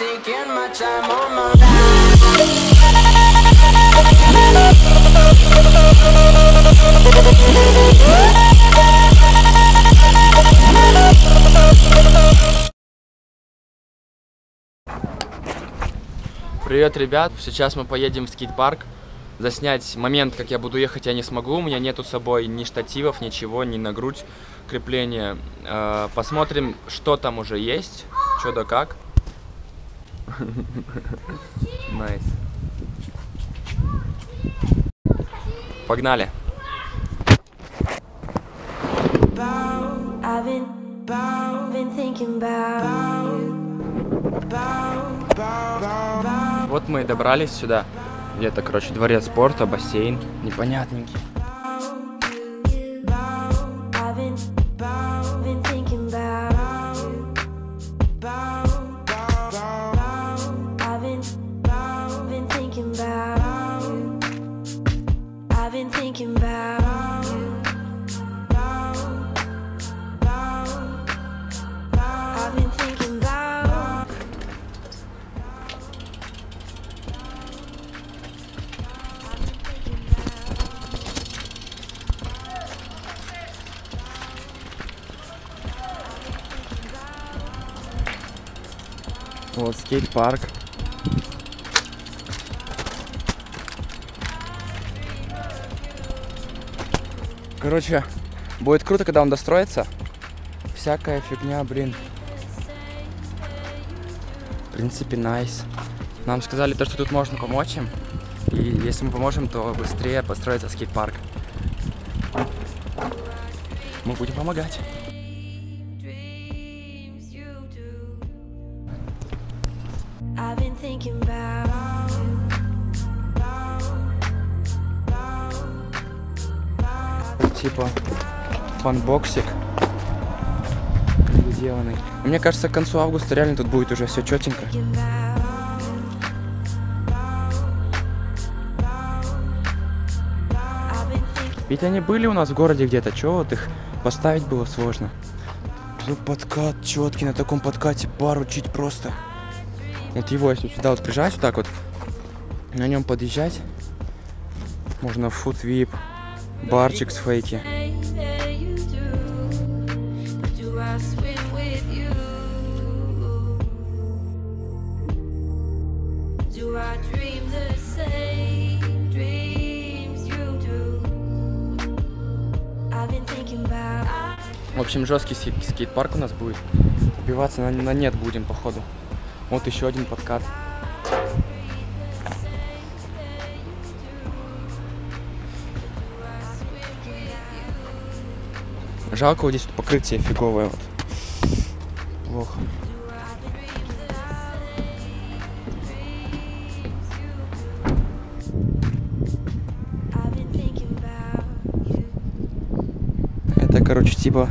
taking my time on my Привет, ребят! Сейчас мы поедем в скейт-парк. Заснять момент, как я буду ехать, я не смогу. У меня нету с собой ни штативов, ничего, ни на грудь крепления. Посмотрим, что там уже есть, что да как. Найс. Погнали. Вот мы и добрались сюда. Где-то, короче, дворец спорта, бассейн, непонятненький. Вот скейт-парк. Короче, будет круто, когда он достроится. Всякая фигня, блин. В принципе, найс. Нам сказали то, что тут можно помочь им. И если мы поможем, то быстрее построится скейт-парк. Мы будем помогать. Типа фанбоксик переделанный. Мне кажется, к концу августа реально тут будет уже все четенько. Ведь они были у нас в городе где-то, чего вот их поставить было сложно. Тут подкат четкий, на таком подкате бар учить просто. Вот его, если сюда вот прижать, вот так вот, на нем подъезжать, можно в фуд-вип, барчик с фейки. В общем, жесткий скейт-парк у нас будет. Убиваться на нет будем, походу. Вот еще один подкат. Жалко, вот здесь вот покрытие фиговое. Вот. Плохо. Это, короче, типа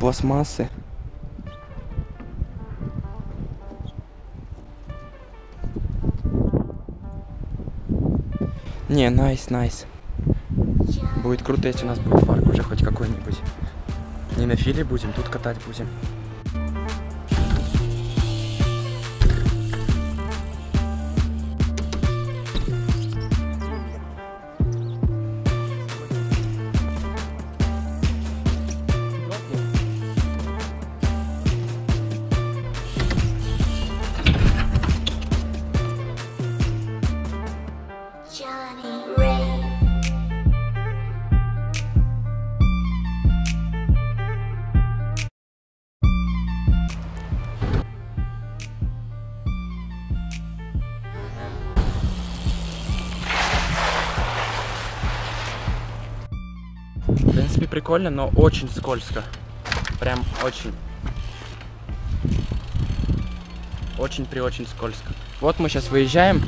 пластмассы. Не, найс. Будет круто, если у нас будет парк уже хоть какой-нибудь. Не на филе будем, тут катать будем. В принципе, прикольно, но очень скользко. Прям очень. Очень-преочень скользко. Вот мы сейчас выезжаем.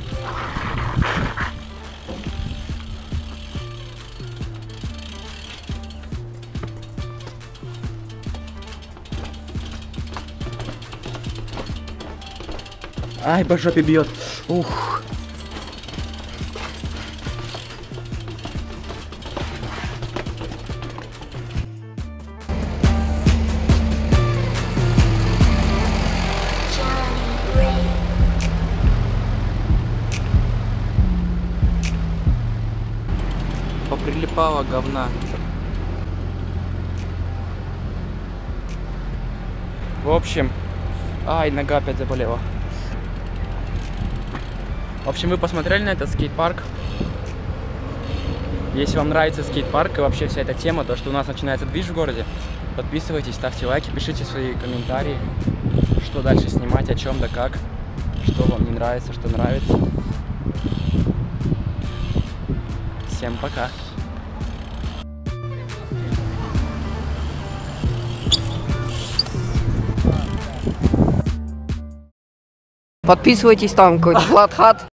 Ай, по жопе бьет. Ух. Johnny Ray. упало говна. В общем, ай, нога опять заболела. В общем, вы посмотрели на этот скейт-парк. Если вам нравится скейт-парк и вообще вся эта тема, то что у нас начинается движ в городе, подписывайтесь, ставьте лайки, пишите свои комментарии, что дальше снимать, о чем да как, что вам не нравится, что нравится. Всем пока! Подписывайтесь, там какой-то Vlad Hot.